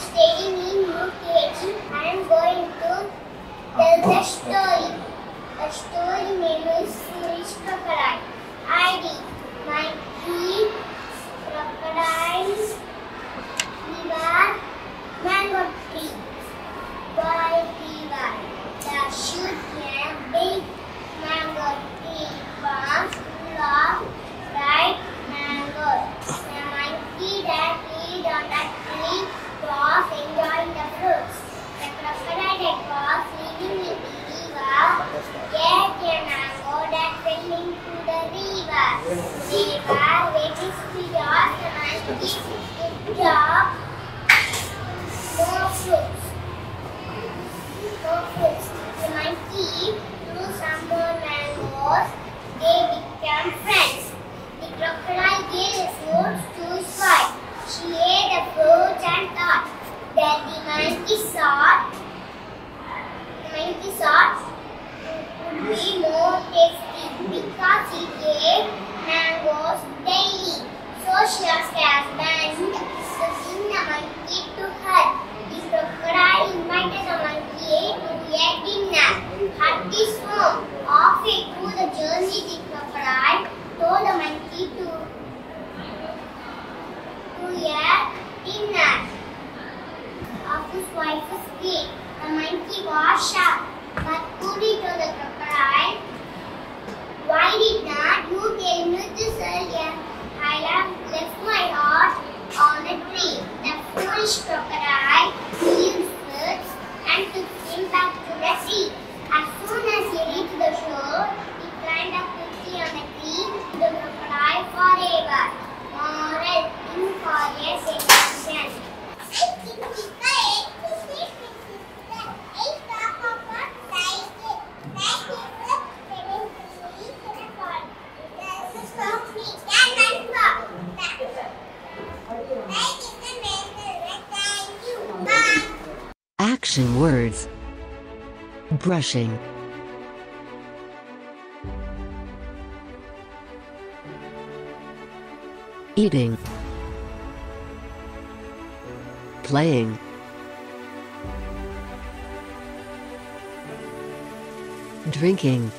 I'm staying in UKG. I'm going to tell the story. The story name is Foolish Crocodile. I did my three crocodiles. We were mango trees. Boy, we were the shoot and big mango tree was long, bright mango. The monkey that lived on that tree was enjoying the fruits. The crocodile that was living in the river get a mango that fell into the river. The river went into the monkey to drop more fruits. The monkey threw some more mangoes. They became friends. The crocodile gave the fruits to his wife. She ate the fruits and thought. Then the monkey thought it would be more tasty because he gave mangoes daily. So she was convinced to bring the monkey to her. The crocodile invited the monkey to their dinner. At this home, halfway through the journey, the crocodile told the monkey to their dinner. Of his wife's cake, the monkey was sharp, but could he tell the crocodile, "Why did not you tell me this earlier? I have left my heart on the tree." The foolish crocodile healed fruits and took him back to the sea. As soon as he reached the shore, he climbed up quickly on the tree to the crocodile forever. Moral: in forest education. Action words. Brushing. Eating. Playing. Drinking.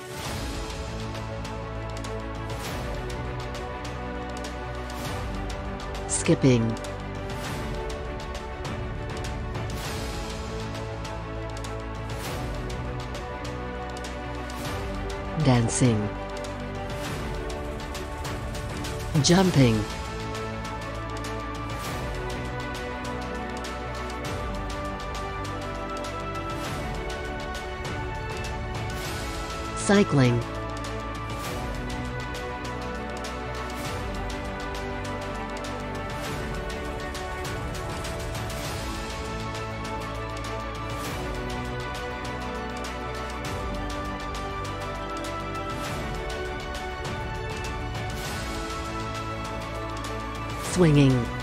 Skipping. Dancing. Jumping. Cycling. Swinging.